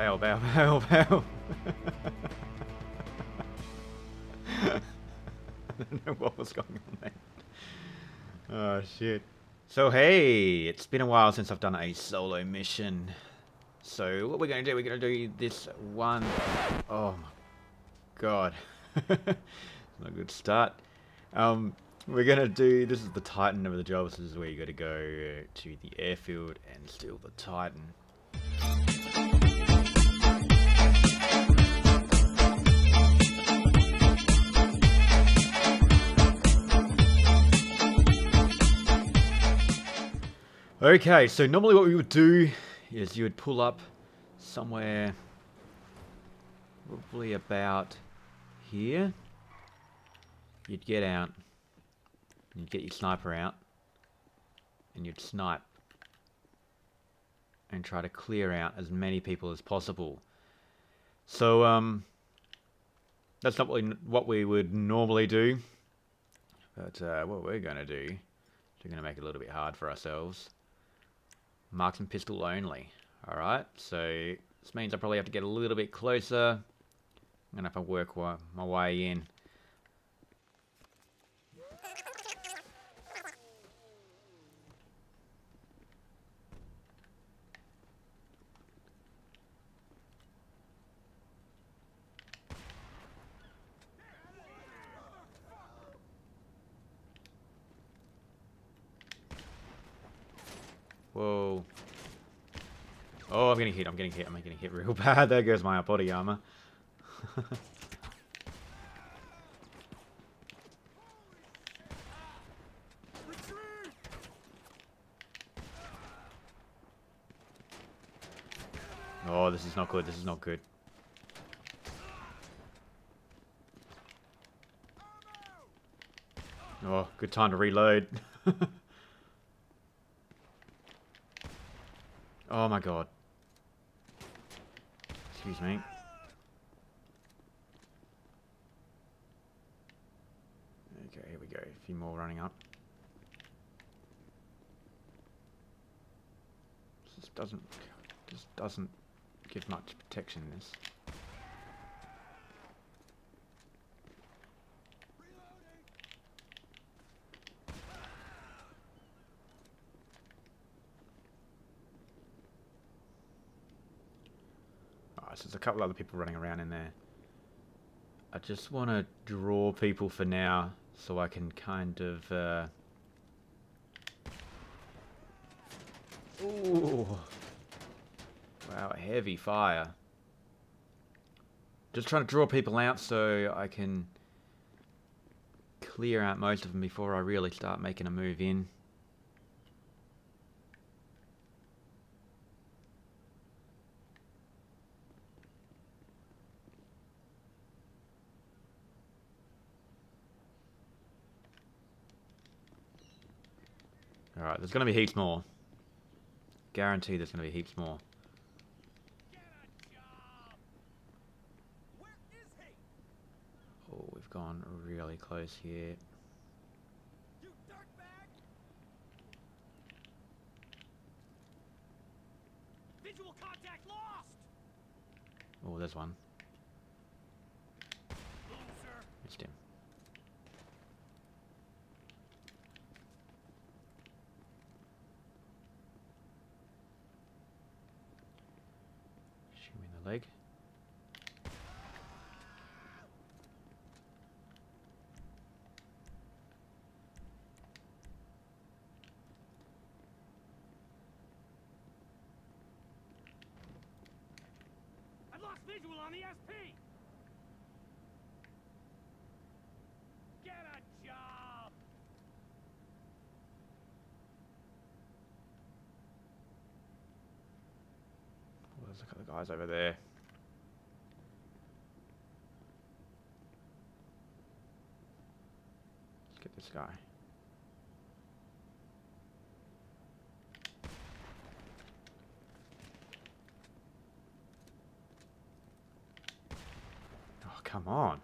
Bail, bail, bail, bail. I don't know what was going on there. Oh, shit. So, hey, it's been a while since I've done a solo mission. So, what we're going to do, we're going to do this one. Oh, my God. Not a good start. We're going to do, this is the Titan of the job. This is where you got to go to the airfield and steal the Titan. Okay, so normally what we would do is you would pull up somewhere probably about here. You'd get out, and you'd get your sniper out, and you'd snipe and try to clear out as many people as possible. So that's not what we would normally do, but what we're going to do, we're going to make it a little bit hard for ourselves. Marksman pistol only. Alright, so this means I probably have to get a little bit closer. I'm going to have to work my way in. Whoa. Oh, I'm getting hit, I'm getting hit, I'm getting hit real bad. There goes my body armor. Oh, this is not good, this is not good. Oh, good time to reload. Oh my God. Excuse me. Okay, here we go. A few more running up. This doesn't give much protection, this. So there's a couple other people running around in there. I just want to draw people for now so I can kind of... Ooh. Wow, heavy fire. Just trying to draw people out so I can clear out most of them before I really start making a move in. Alright, there's going to be heaps more. Guarantee there's going to be heaps more. Oh, we've gone really close here. Oh, there's one. Missed him. Leg. I've lost visual on the SP. Get a job. Oh, there's a couple of guys over there. This guy. Oh, come on.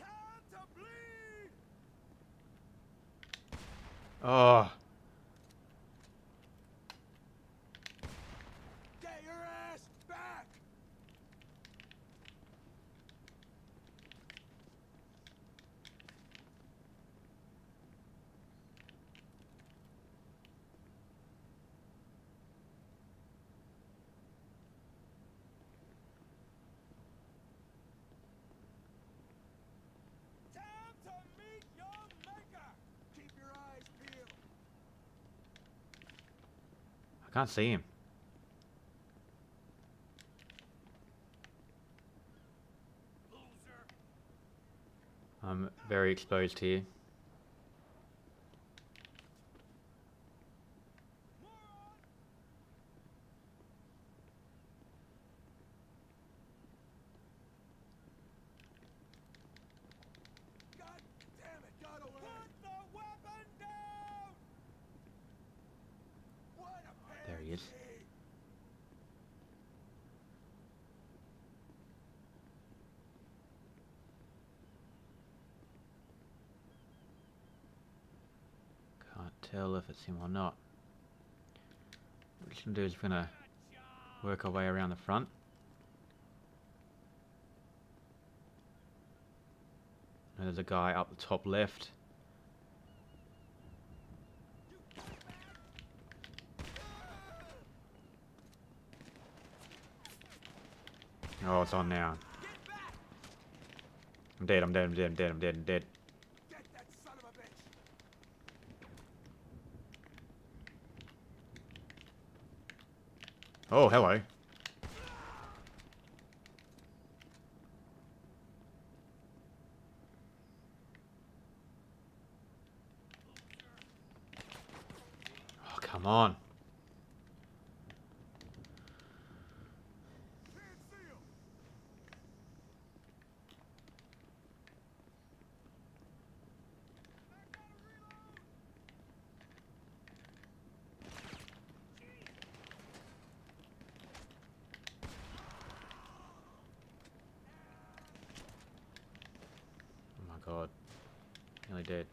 Time to bleed. Ugh. Get your ass back. Can't see him. I'm very exposed here. Tell if it's him or not. What we're gonna do is we're gonna work our way around the front. And there's a guy up the top left. Oh, it's on now. I'm dead, I'm dead, I'm dead, I'm dead, I'm dead, I'm dead. Oh, hello. Oh, come on. God, nearly dead.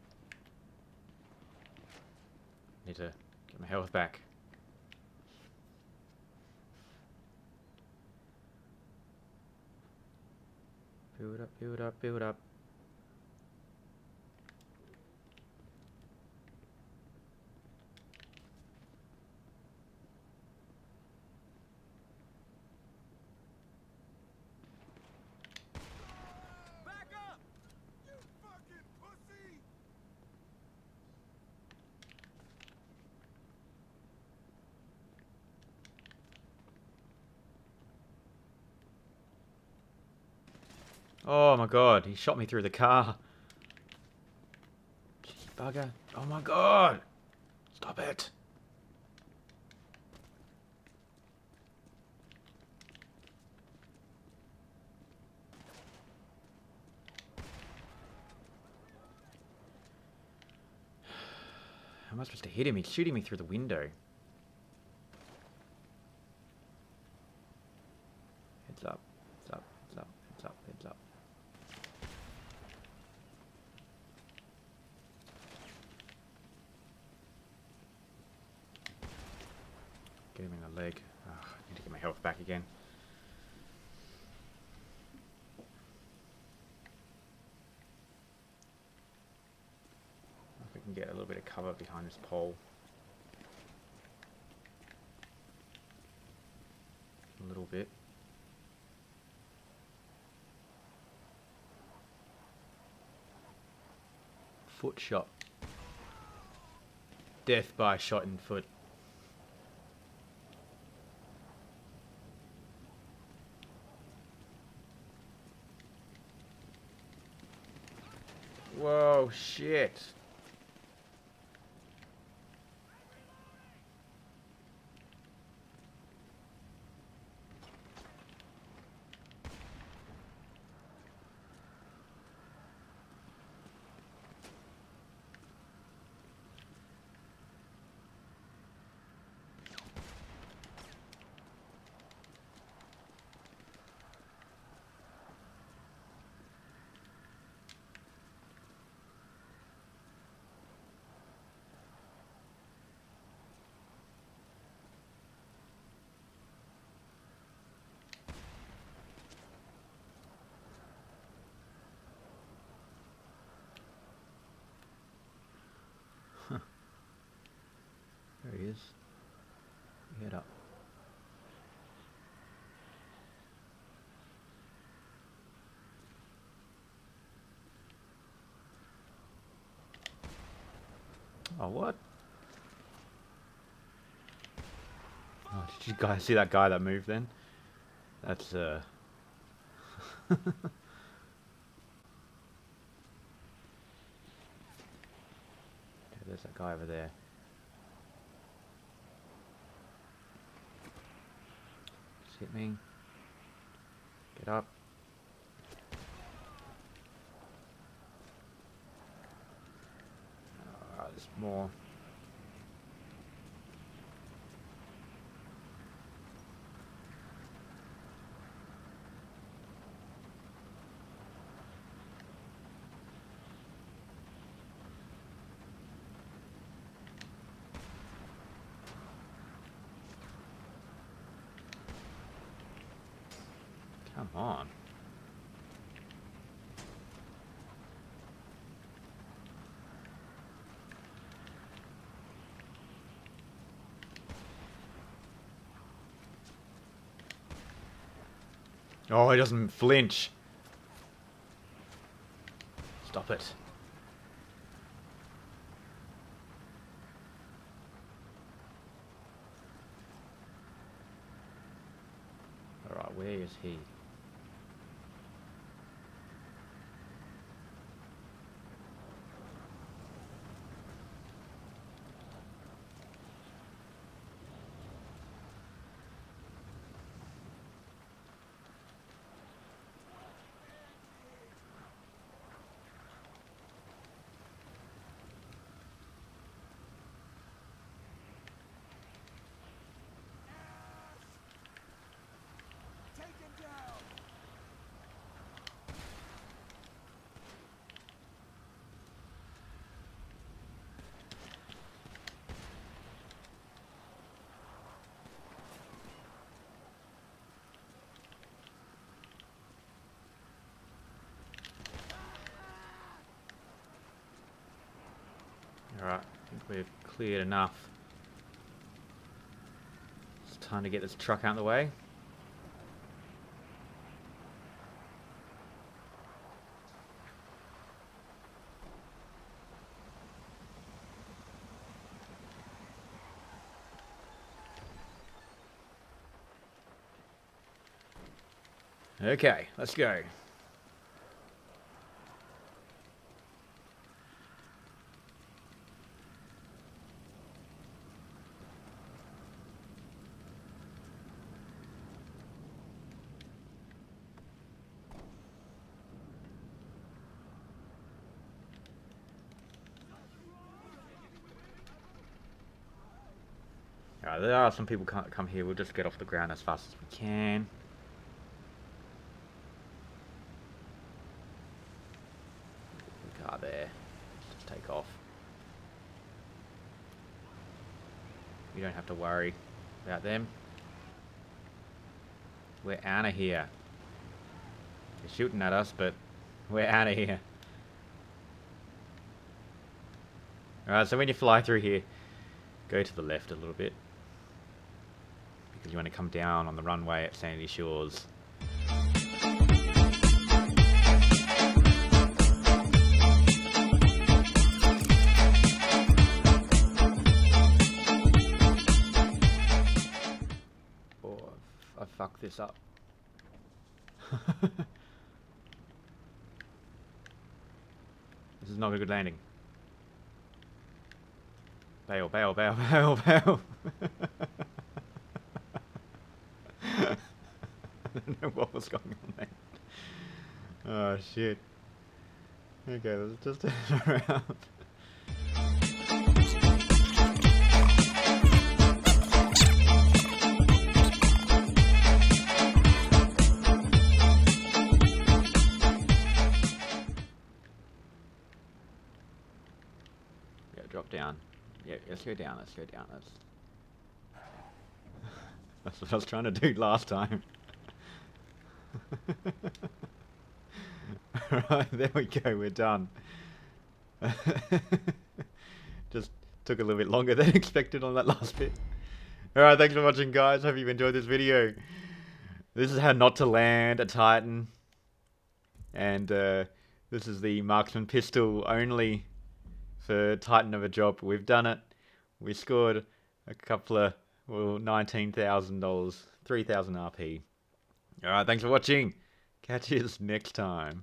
Need to get my health back. Build up, build up, build up. Oh my god, he shot me through the car. Jeez, bugger. Oh my god. Stop it. How am I supposed to hit him? He's shooting me through the window. Heads up. Heads up. Heads up. Heads up. Heads up. Get him in the leg. Oh, I need to get my health back again. If we can get a little bit of cover behind this pole. A little bit. Foot shot. Death by shot in foot. Whoa, shit. it up. Oh, what? Oh, did you guys see that guy that moved then? That's, there's that guy over there. Just hit me. Get up. Alright, there's more. Come on. Oh, he doesn't flinch. Stop it. All right, where is he? Alright, I think we've cleared enough. It's time to get this truck out of the way. Okay, let's go. Alright, there are some people can't come here, we'll just get off the ground as fast as we can. The car there, just take off. We don't have to worry about them. We're out of here. They're shooting at us, but we're out of here. Alright, so when you fly through here, go to the left a little bit. You want to come down on the runway at Sandy Shores. Oh, I fucked this up. This is not a good landing. Bail, bail, bail, bail, bail. I don't know what was going on there. Oh shit. Okay, let's just turn it around. Yeah, drop down. Yeah, let's go down, let's go down. That's what I was trying to do last time. Alright, there we go, we're done. Just took a little bit longer than expected on that last bit. Alright, thanks for watching, guys. Hope you've enjoyed this video. This is how not to land a Titan. And this is the Marksman pistol only for Titan of a job. We've done it. We scored a couple of, well, $19,000, 3,000 RP. Alright, thanks for watching. Catch you next time.